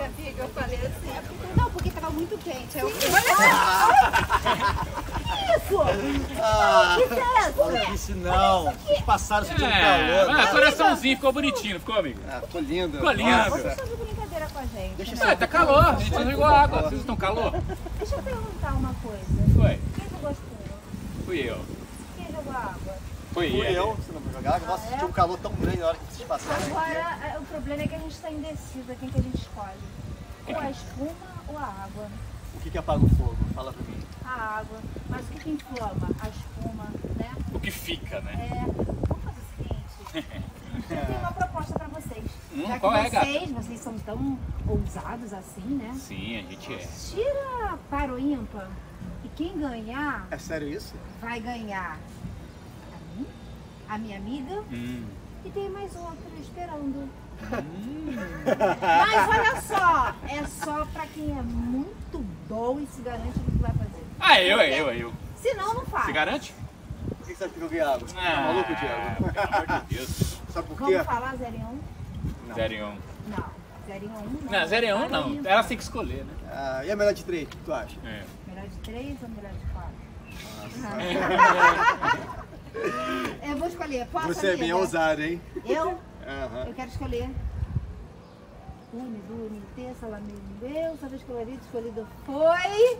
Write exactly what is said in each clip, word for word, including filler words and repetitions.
Amiga, eu falei assim, não, porque tava muito quente. Eu... Olha só! Ah, que é isso? Não, vocês passaram isso de um calor. Ah, coraçãozinho, ficou bonitinho, ficou, amigo? Ah, ficou lindo. Ficou lindo. Nossa. Vocês estão de brincadeira com a gente. Deixa né? Ah, tá calor, a gente não ligou a água. Vocês estão calor? Deixa eu perguntar uma coisa. Foi. Quem jogou as coisas? Fui eu. Quem jogou a água? Fui eu. Fui eu. Você não vai jogar água? Nossa, tinha um calor tão grande na hora que vocês passaram. Agora, o problema é que a gente está indecisa. Quem que a gente escolhe? Ou a espuma ou a água? O que que apaga o fogo? Fala pra mim. A água. Mas o que que inflama? A espuma, né? O que fica, né? É. Vamos fazer o seguinte. Eu tenho uma proposta pra vocês. Hum, Já que qual vocês, é, gata? Vocês são tão ousados assim, né? Sim, a gente é. Tira para o ímpar e quem ganhar... É sério isso? Vai ganhar a mim, a minha amiga hum. e tem mais outra esperando. Hum. Mas olha só, é só pra quem é muito bom e se garante no que vai fazer. Ah, eu, é eu, é eu. Se não, não faz. Se garante? Por que você acha que eu vi água? Ah, tá maluco, Diego? Pelo amor de Deus. Sabe por quê? Vamos falar zero e um? Não. zero e um. Não. zero e um não. Não, zero e um não. Ela tem que escolher, né? Ah, e a melhor de três, o que tu acha? É. Melhor de três ou melhor de quatro? Nossa. Eu vou escolher. Posso, você amiga? É bem ousada, hein? Eu? Uhum. Eu quero escolher. Une, dune, terça, lamento, Deus, a vez colorida, escolhida foi.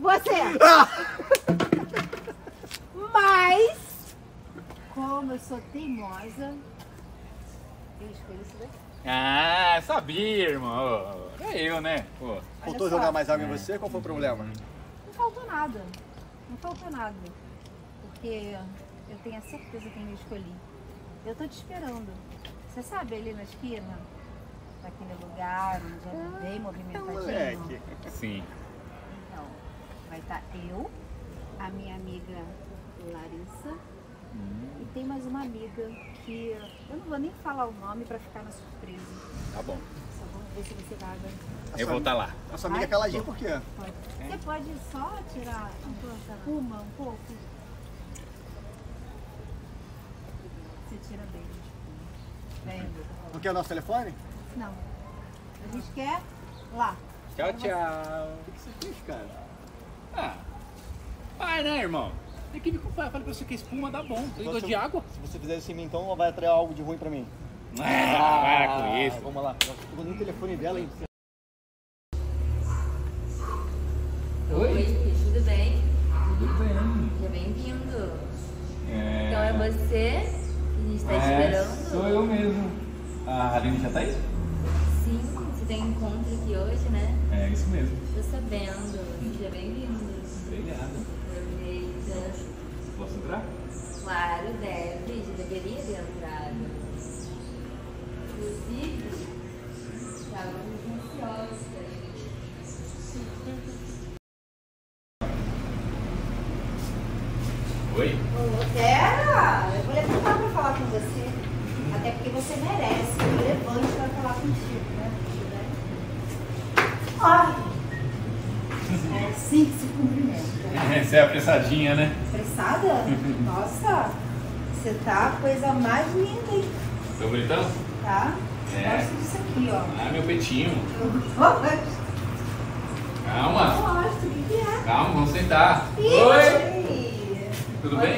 Você! Mas, como eu sou teimosa, eu escolhi isso daqui. Ah, sabia, irmão. É eu, né? Pô. Faltou jogar mais água em você? Qual foi o problema? Não faltou nada. Não faltou nada. Porque eu tenho a certeza que eu escolhi. Eu tô te esperando. Você sabe ali na esquina? Naquele lugar onde eu andei movimentadinho? Sim. Então, vai estar eu, a minha amiga Larissa, hum. e tem mais uma amiga que eu não vou nem falar o nome pra ficar na surpresa. Tá bom. Só vamos ver se você vai agora. Eu vou estar lá. A sua amiga é caladinha por quê? Pode. É. Você pode só tirar um uma, um pouco? Você tira bem, tipo. Não quer o nosso telefone? Não. A gente quer lá. Tchau, tchau. O que você fez, cara? Ah. Vai, né, irmão? Tem que me culpar. Falei pra você que espuma dá bom. Tem gosto de água. Se você fizer isso em mim, então vai atrair algo de ruim pra mim. Ah, para com isso. Vamos lá. Eu tô no telefone dela, hein? Oi. Oi, tudo bem? Tudo bem. Seja bem-vindo. É... Então é você? Está esperando? É, sou eu mesmo. A Aline já tá aí? Sim, você tem um encontro aqui hoje, né? É, isso mesmo. Tô sabendo. Seja bem-vindo. Obrigado. Aproveita. Posso entrar? Claro, deve. Já deveria ter entrado. Inclusive, estava muito ansiosa. Oi? Pera! Eu vou levantar pra falar com você. Até porque você merece. Eu me levanto pra falar contigo, né? Olha! É assim que se cumprimenta. É, você é apressadinha, né? Apressada? Nossa! Você tá a coisa mais linda, hein? Tô bonitão? Tá? Eu é. gosto disso aqui, ó. Ah, meu peitinho. Eu gosto. Calma! Eu gosto, o que é? Calma, vamos sentar. Oi! Tudo bem?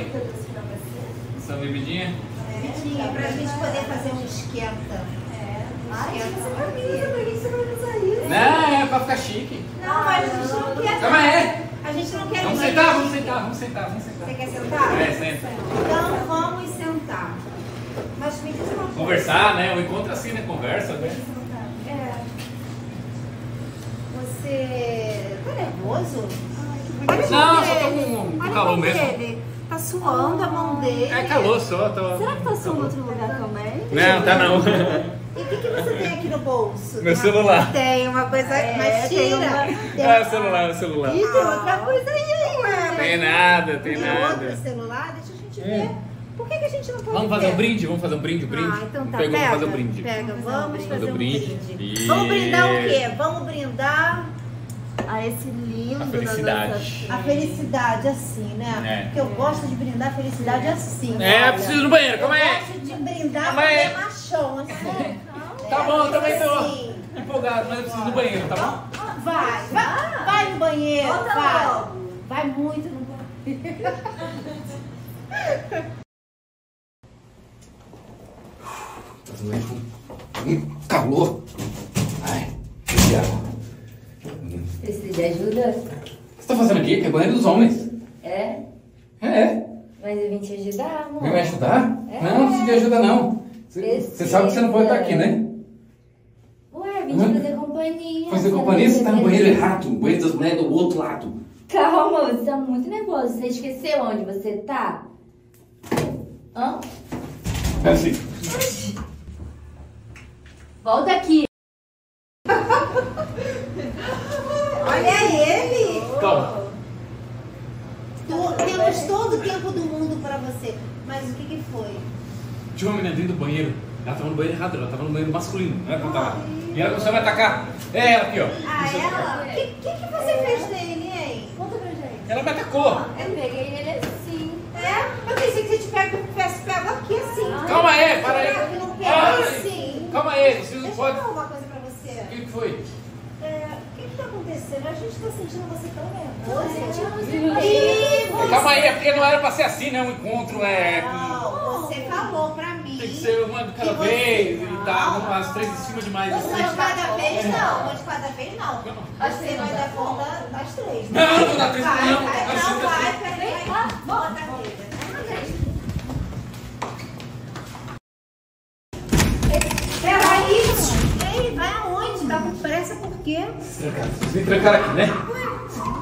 Essa bebidinha? Bebidinha, é, pra a gente poder fazer um esquenta. É, um esquenta. Ai, camisa, pra que você vai usar isso? Não, é pra ficar chique. Não, mas a gente não quer. Calma aí. A gente não quer. Vamos sentar, vamos sentar, vamos sentar, vamos sentar. Você quer sentar? É, senta. Então vamos sentar. Mas me diz uma coisa. Conversar, né? Um encontro assim, né? Conversa, né? É. Você tá nervoso? Não, só tô com calor mesmo. Tá suando a mão dele. É calor só, tô... Será que tá suando outro lugar também? Não, tá não. E o que, que você tem aqui no bolso? Meu celular. Tem uma coisa, é, mas tira. Uma... Ah, o celular, o celular. E tem outra coisa aí, mano. Tem nada, tem, tem nada. Tem outro celular, deixa a gente ver. É. Por que, que a gente não pode Vamos fazer ter? um brinde, vamos fazer um brinde, um brinde. Ah, então tá, pega, vamos fazer um brinde. Pega, vamos fazer um brinde. brinde. Vamos brindar o quê? Vamos brindar... a esse lindo... A felicidade. A felicidade assim, né? É. Porque eu gosto de brindar a felicidade assim. É, eu preciso do banheiro, como é? Eu gosto de brindar com é machão, assim. Tá bom, eu também tô. empolgado, mas eu preciso ir no banheiro, tá bom? Vai, vai, vai no banheiro, volta vai. Logo. Vai muito no banheiro. Tá doendo com calor. Ai, que água. Precisa de ajuda? O que você tá fazendo aqui? Que é banheiro dos homens. É? É. Mas eu vim te ajudar, amor. Vem me ajudar? É. Não, não precisa de ajuda, não. Você sabe que você não pode estar aqui, né? Ué, vim te fazer companhia. Fazer companhia? Você tá no banheiro errado. O banheiro das mulheres do outro lado. Calma, você tá muito nervoso. Você esqueceu onde você tá? Hã? É assim. Volta aqui. Olha ele. Calma. Temos todo o tempo do mundo pra você. Mas o que que foi? Tinha uma menina dentro do banheiro. Ela tava no banheiro errado, ela tava no banheiro masculino. Não era pra estar lá. E ela começou a me atacar. É ela aqui, ó. Ah, ela? O que, que que você fez nele, hein? Conta pra gente. Ela me atacou. Eu peguei ele assim. É? Eu pensei que você te pega, tivesse pego aqui assim. Ai, calma aí, para aí. Eu não pego ah, assim. Calma aí, vocês não deixa podem... eu falar uma coisa pra você. O que que foi? A gente tá sentindo você tão nervosa. É, você... Calma aí, é porque não era pra ser assim, né? Um encontro é. Não, você falou pra mim. Tem que ser uma de cada vez e tal. Umas três em cima demais. Uma de cada vez não, uma de cada vez não. Você vai dar conta das três. Não, não dá três não. Não vai, peraí. Bota a vida. Vocês trancaram aqui, né?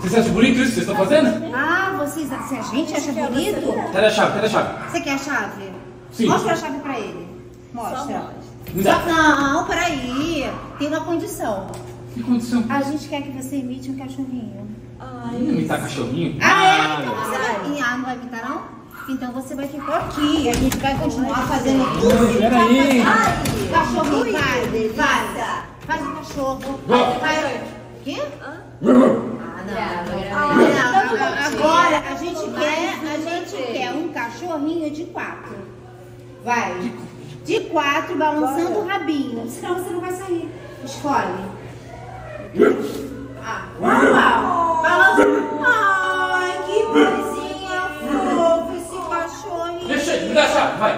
Vocês acham bonito isso que vocês estão fazendo? Ah, vocês, se a gente acha bonito... Cadê a chave? Cadê a chave? Você quer a chave? Sim. Mostra a chave pra ele. Mostra. Só não, peraí. Tem uma condição. Que condição? A gente quer que você imite um cachorrinho. Ai, não imitar cachorrinho? Ah, é? Então você vai... Ah, não vai imitar, não? Então você vai ficar aqui. A gente vai continuar fazendo tudo. Peraí. Cachorrinho, vai. Vai. Faz um cachorro. Vai. O quê? Ah, não. Ah, não. Agora a gente quer, a gente quer um cachorrinho de quatro. Vai. De quatro, balançando o rabinho. Senão você não vai sair. Escolhe. Ah, normal. Balançando. Ai, que coisinha fofa esse cachorrinho. Deixa ele, me dá a chave, vai.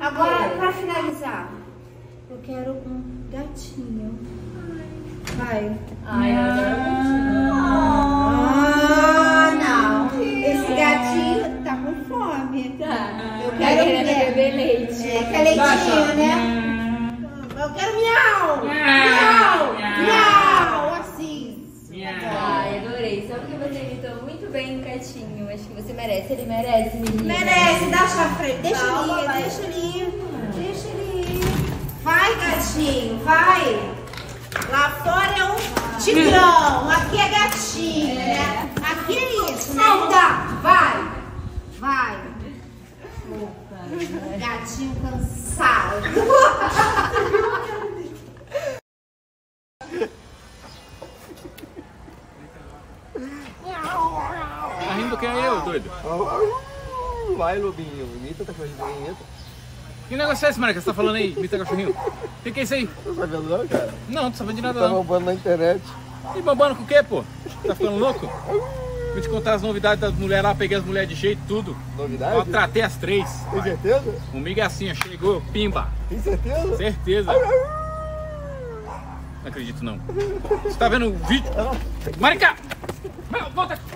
Agora, pra finalizar, eu quero um gatinho. Vai. Ai, ah, não. Esse gatinho tá com fome. Tá. Eu quero beber leite. É, quer leitinho, né? Eu quero miau. Miau. Miau. Assim. Ai, adorei. Só porque você imitou muito bem o gatinho. Acho que você merece. Ele merece, menina. Merece. Dá a chave pra ele. Deixa ele ir, deixa ele ir. Vai, gatinho, vai! Lá fora é um tigrão, aqui é gatinho, é. Né? Aqui é isso, né? Solta! Vai! Vai! Opa, gatinho cansado! Tá rindo quem é eu, doido? Vai, lobinho, bonita, tá fazendo bonita. Que negócio é esse, Mara, que você tá falando aí, imita cachorrinho? O que, que é isso aí? Não tá sabendo não, cara? Não, não tô sabendo de nada não. Tá bombando na internet. E bombando com o quê, pô? Tá ficando louco? Vou te contar as novidades das mulheres lá, peguei as mulheres de jeito, tudo. Novidades? Eu tratei as três. Tem vai. Certeza? Comigo é assim, chegou, pimba. Tem certeza? Certeza. Não acredito não. Você tá vendo o vídeo? Marica! Volta!